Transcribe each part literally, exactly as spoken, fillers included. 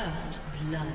First blood.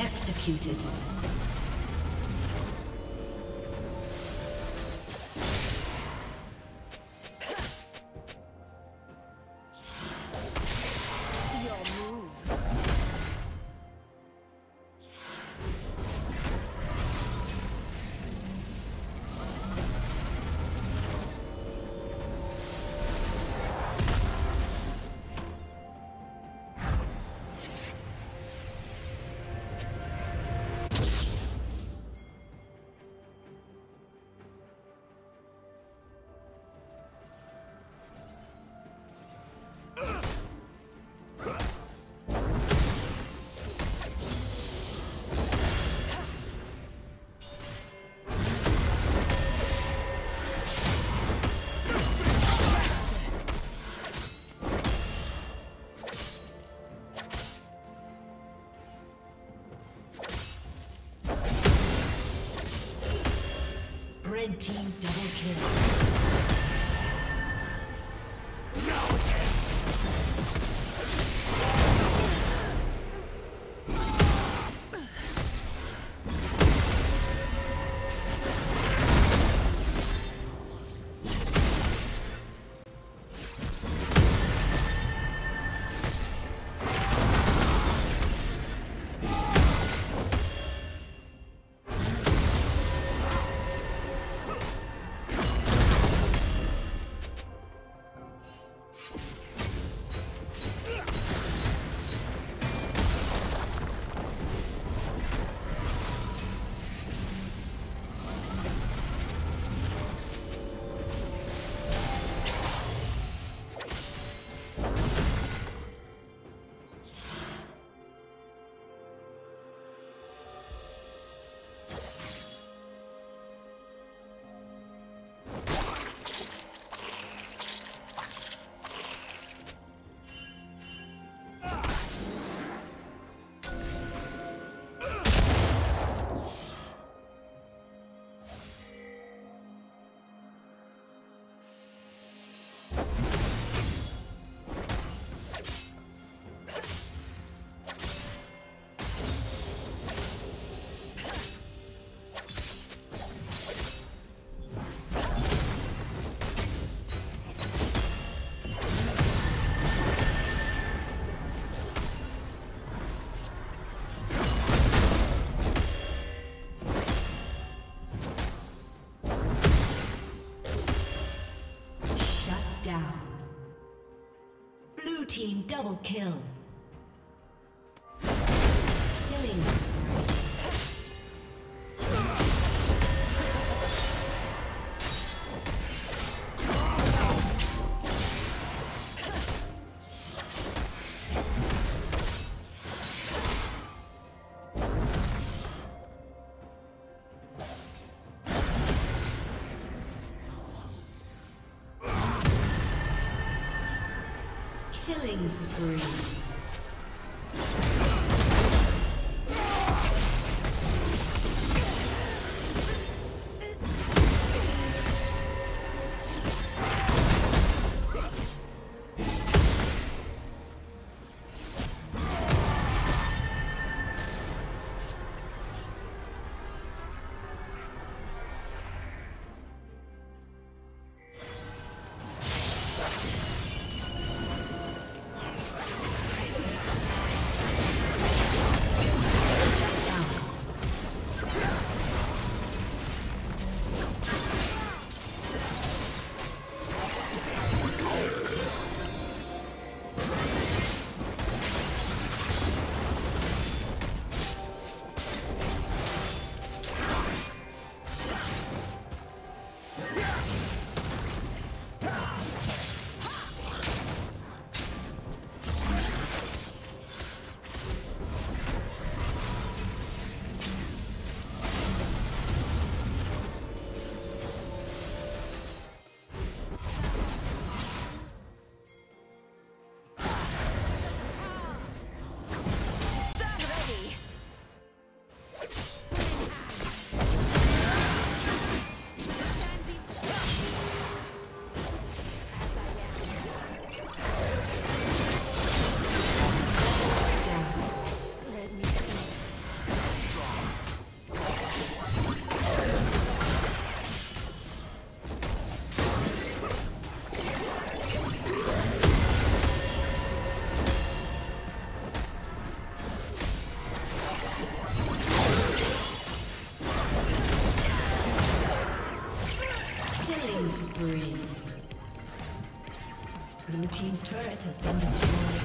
Executed. Red team double kill. No! You team double kill. Killing spree. Killing spree. Blue team's turret has been destroyed.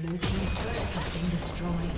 Blue team's turret has been destroyed.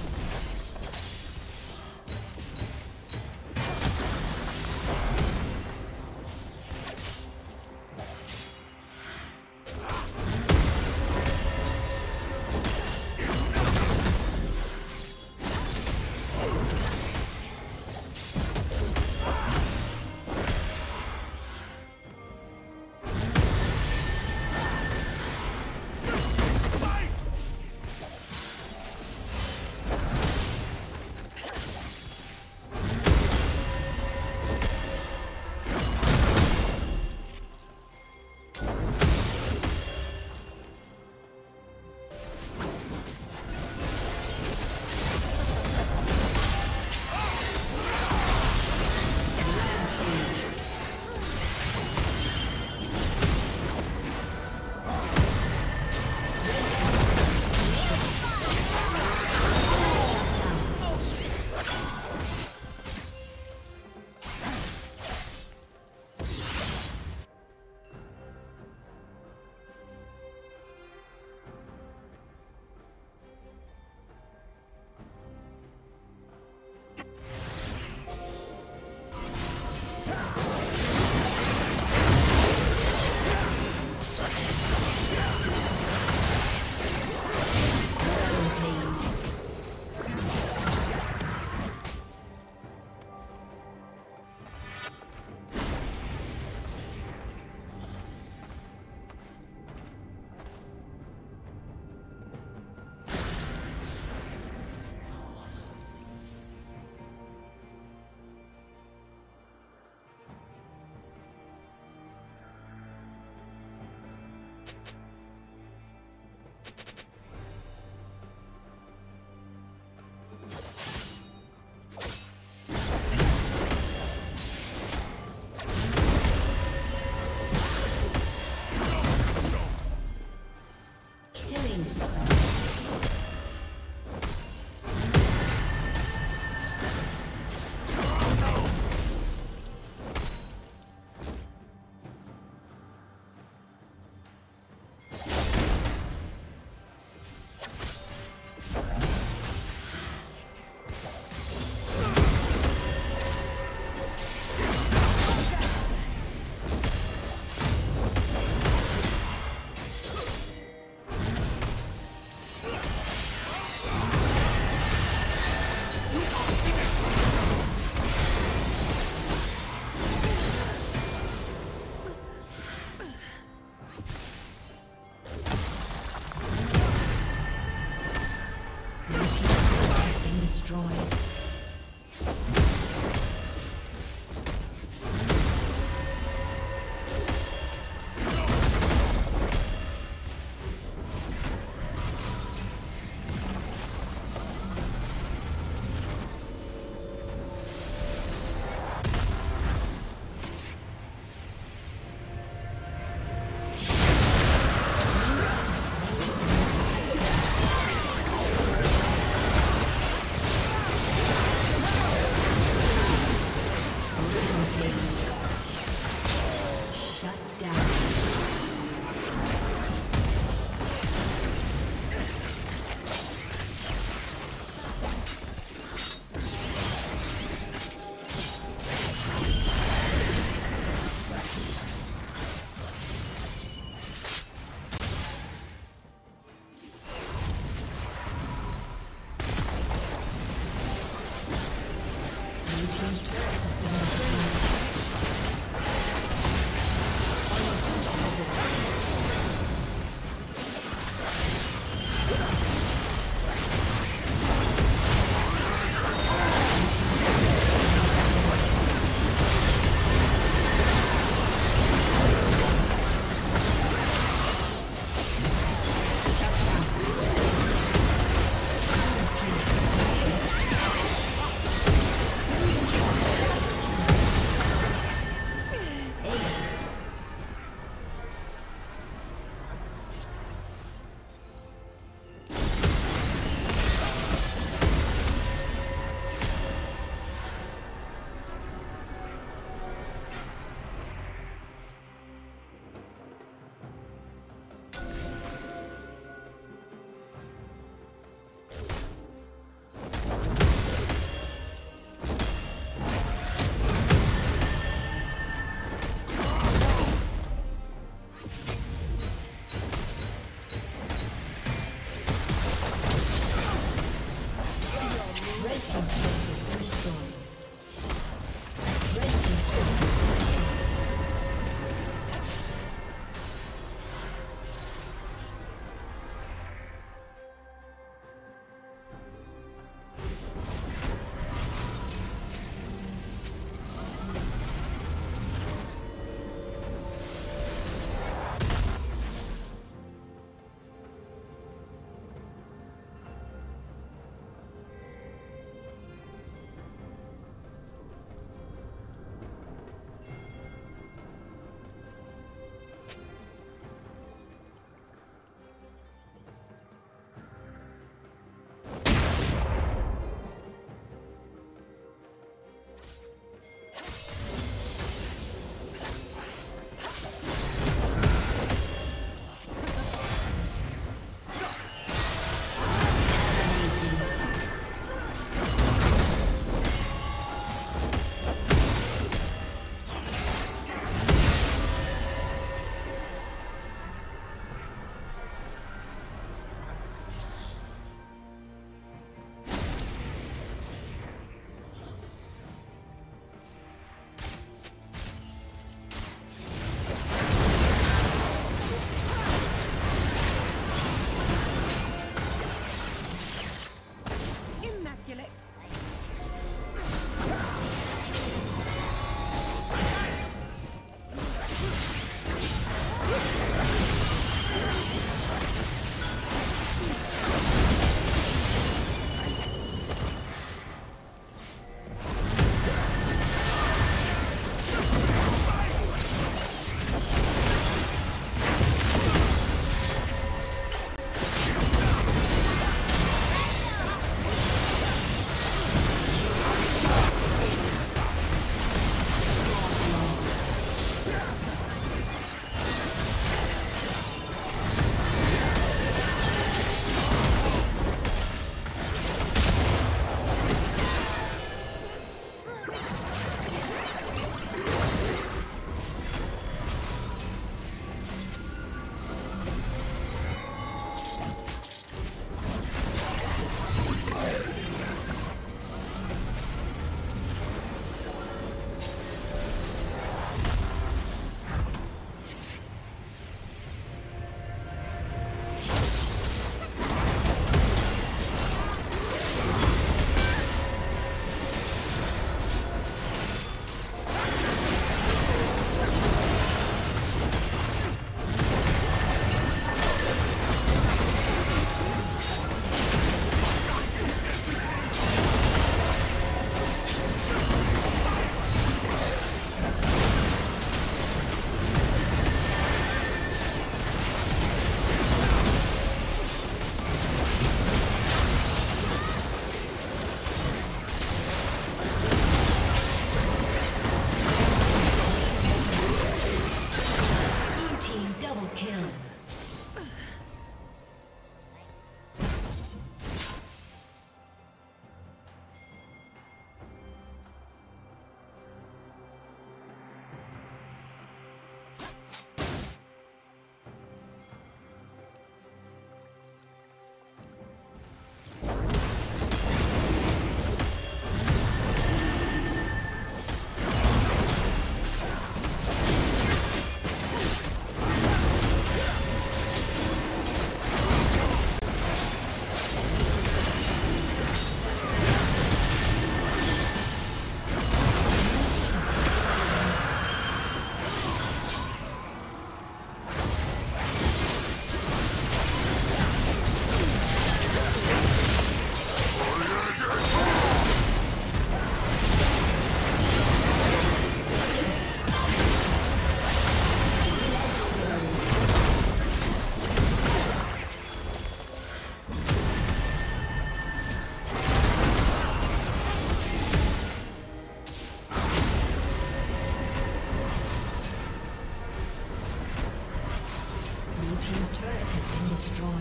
Team's turret has been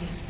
destroyed.